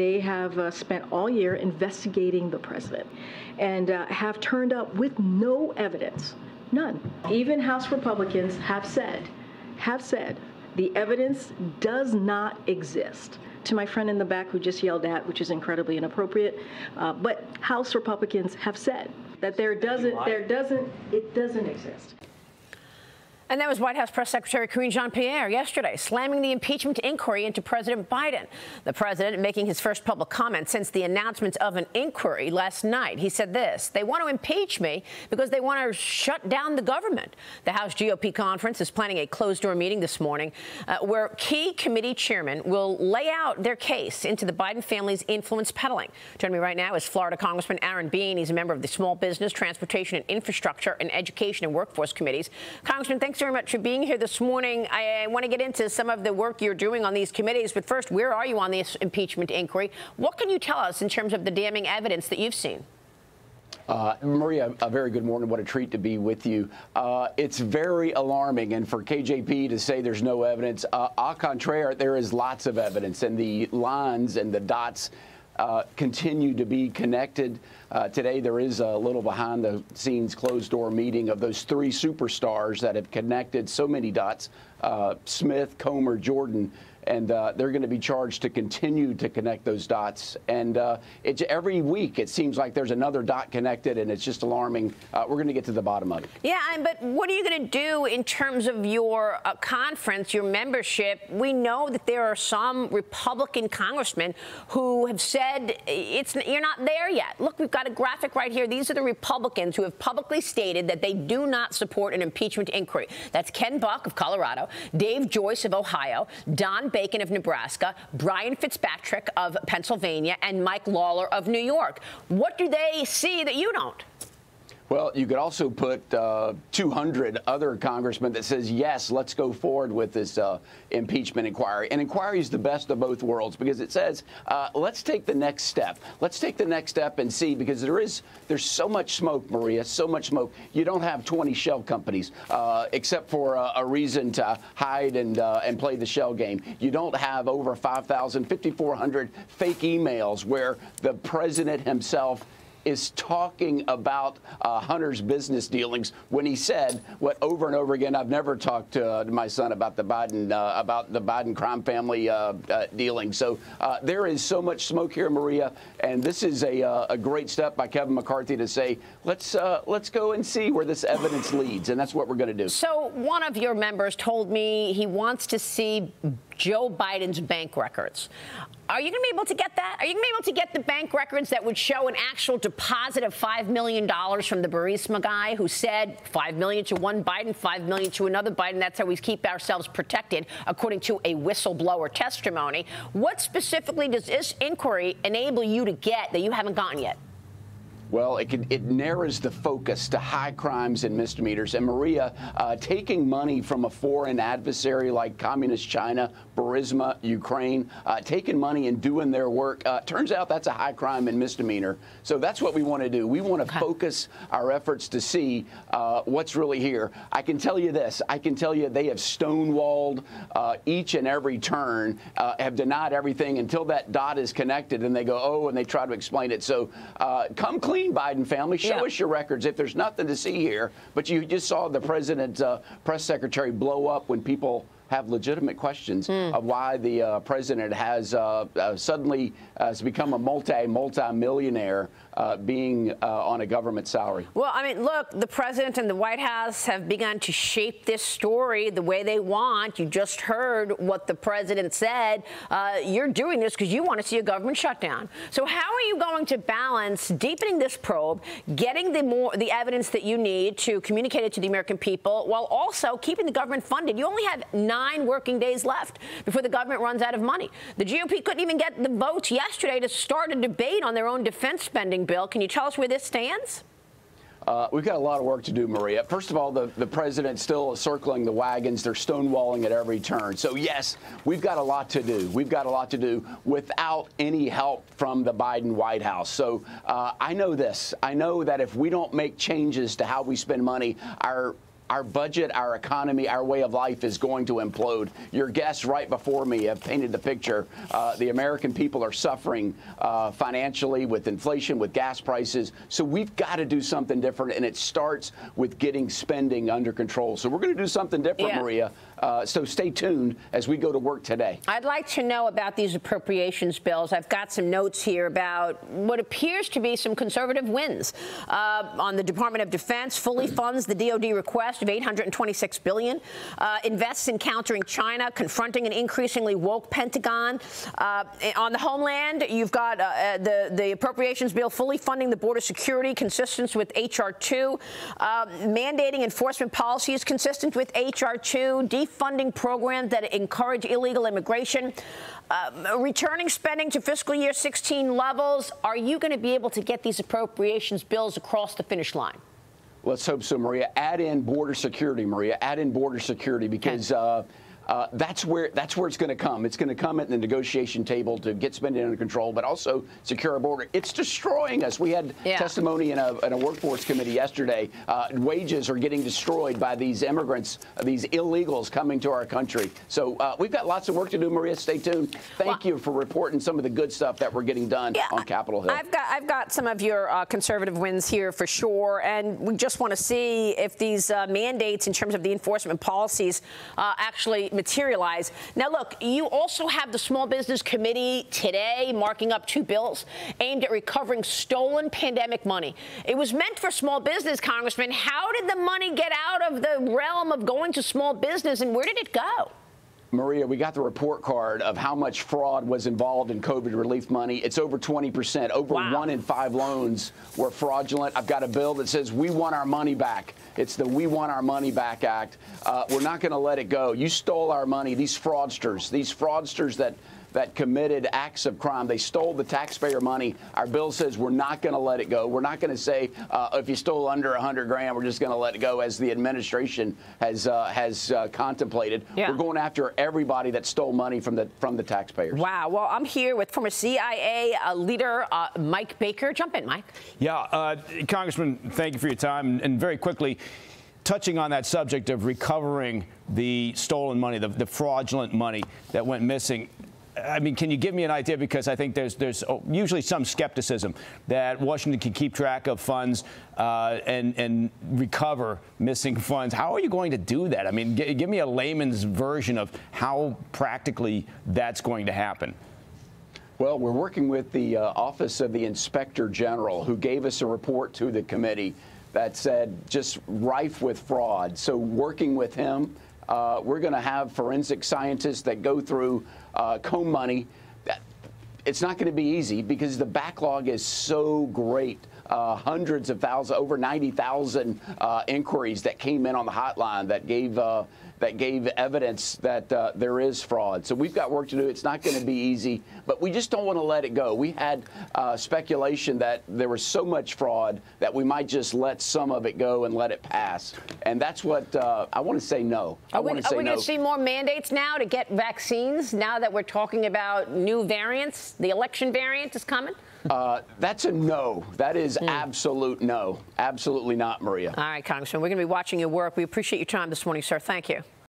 they have spent all year investigating the president and have turned up with no evidence, none. Even House Republicans have said the evidence does not exist. To my friend in the back who just yelled at, which is incredibly inappropriate, but House Republicans have said that it doesn't exist. And that was White House Press Secretary Karine Jean-Pierre yesterday, slamming the impeachment inquiry into President Biden. The president making his first public comment since the announcement of an inquiry last night. He said this: "They want to impeach me because they want to shut down the government." The House GOP conference is planning a closed-door meeting this morning where key committee chairmen will lay out their case into the Biden family's influence peddling. Joining me right now is Florida Congressman Aaron Bean. He's a member of the Small Business, Transportation and Infrastructure, and Education and Workforce Committees. Congressman, thanks very much for being here this morning. I want to get into some of the work you're doing on these committees, but first, where are you on this impeachment inquiry? What can you tell us in terms of the damning evidence that you've seen? Maria, a very good morning. What a treat to be with you. It's very alarming, and for KJP to say there's no evidence, au contraire, there is lots of evidence, and the lines and the dots continue to be connected. Today, there is a little behind-the-scenes closed-door meeting of those three superstars that have connected so many dots, Smith, Comer, Jordan, and they're going to be charged to continue to connect those dots. And it's every week, it seems like there's another dot connected, and it's just alarming. We're going to get to the bottom of it. Yeah, but what are you going to do in terms of your conference, your membership? We know that there are some Republican congressmen who have said, you're not there yet. Look, we've got a graphic right here. These are the Republicans who have publicly stated that they do not support an impeachment inquiry. That's Ken Buck of Colorado, Dave Joyce of Ohio, Don Bacon of Nebraska, Brian Fitzpatrick of Pennsylvania, and Mike Lawler of New York. What do they see that you don't? Well, you could also put 200 other congressmen that says, yes, let's go forward with this impeachment inquiry. And inquiry is the best of both worlds because it says, let's take the next step. Let's take the next step and see, because there's so much smoke, Maria, so much smoke. You don't have 20 shell companies except for a reason to hide and play the shell game. You don't have over 5,000, 5,400 fake emails where the president himself is talking about Hunter's business dealings when he said what over and over again. I've never talked to my son about the Biden crime family dealings. So there is so much smoke here, Maria, and this is a great step by Kevin McCarthy to say let's go and see where this evidence leads, and that's what we're going to do. So one of your members told me he wants to see Joe Biden's bank records. Are you going to be able to get that? Are you going to be able to get the bank records that would show an actual deposit of $5 million from the Burisma guy who said $5 million to one Biden, $5 million to another Biden? That's how we keep ourselves protected, according to a whistleblower testimony. What specifically does this inquiry enable you to get that you haven't gotten yet? Well, it narrows the focus to high crimes and misdemeanors. And, Maria, taking money from a foreign adversary like Communist China, Burisma, Ukraine, taking money and doing their work, turns out that's a high crime and misdemeanor. So that's what we want to do. We want to focus our efforts to see what's really here. I can tell you this. I can tell you they have stonewalled each and every turn, have denied everything until that dot is connected, and they go, oh, and they try to explain it. So come clean, Biden family. Show us your records if there's nothing to see here. But you just saw the president's press secretary blow up when people have legitimate questions of why the president has suddenly has become a multi-millionaire being on a government salary. Well, I mean, look, the president and the White House have begun to shape this story the way they want. You just heard what the president said. You're doing this because you want to see a government shutdown. So how are you going to balance deepening this probe, getting the evidence that you need to communicate it to the American people, while also keeping the government funded? You only have 9 working days left before the government runs out of money. The GOP couldn't even get the votes yesterday to start a debate on their own defense spending bill. Can you tell us where this stands? We've got a lot of work to do, Maria. First of all, the president's still circling the wagons. They're stonewalling at every turn. So, yes, we've got a lot to do. We've got a lot to do without any help from the Biden White House. So I know this. I know that if we don't make changes to how we spend money, our our budget, our economy, our way of life is going to implode. Your guests right before me have painted the picture. The American people are suffering financially with inflation, with gas prices. So we've got to do something different, and it starts with getting spending under control. So we're going to do something different, yeah. Maria. So stay tuned as we go to work today. I'd like to know about these appropriations bills. I've got some notes here about what appears to be some conservative wins on the Department of Defense, fully funds the DOD request of $826 billion, invests in countering China, confronting an increasingly woke Pentagon. On the homeland, you've got the appropriations bill fully funding the border security, consistent with H.R. 2, mandating enforcement policies consistent with H.R. 2, defunding programs that encourage illegal immigration, returning spending to fiscal year 16 levels. Are you going to be able to get these appropriations bills across the finish line? Let's hope so, Maria. Add in border security, Maria. Add in border security, because that's where it's going to come. It's going to come at the negotiation table to get spending under control, but also secure our border. It's destroying us. We had testimony in a workforce committee yesterday. Wages are getting destroyed by these immigrants, these illegals coming to our country. So we've got lots of work to do, Maria. Stay tuned. Thank you for reporting some of the good stuff that we're getting done on Capitol Hill. I've got some of your conservative wins here for sure, and we just want to see if these mandates in terms of the enforcement policies actually materialize. Now, look, you also have the Small Business Committee today marking up two bills aimed at recovering stolen pandemic money. It was meant for small business, Congressman. How did the money get out of the realm of going to small business, and where did it go? Maria, we got the report card of how much fraud was involved in COVID relief money. It's over 20%. Over 1 in 5 loans were fraudulent. I've got a bill that says we want our money back. It's the We Want Our Money Back Act. We're not going to let it go. You stole our money. These fraudsters that committed acts of crime. They stole the taxpayer money. Our bill says we're not going to let it go. We're not going to say if you stole under 100 grand, we're just going to let it go, as the administration has contemplated. Yeah. We're going after everybody that stole money from the taxpayers. Wow. Well, I'm here with former CIA leader Mike Baker. Jump in, Mike. Yeah, Congressman, thank you for your time. And very quickly, touching on that subject of recovering the stolen money, the fraudulent money that went missing. I mean, can you give me an idea? Because I think there's usually some skepticism that Washington can keep track of funds and recover missing funds. How are you going to do that? I mean, give me a layman's version of how practically that's going to happen. Well, we're working with the Office of the Inspector General, who gave us a report to the committee that said just rife with fraud. So working with him, we're going to have forensic scientists that go through comb money. It's not going to be easy because the backlog is so great. Hundreds of thousands, over 90,000 inquiries that came in on the hotline that gave evidence that there is fraud. So we've got work to do. It's not going to be easy, but we just don't want to let it go. We had speculation that there was so much fraud that we might just let some of it go and let it pass. And that's what I want to say no. Are we going to see more mandates now to get vaccines now that we're talking about new variants? The election variant is coming? That's a no. That is absolute no. Absolutely not, Maria. All right, Congressman. We're going to be watching your work. We appreciate your time this morning, sir. Thank you.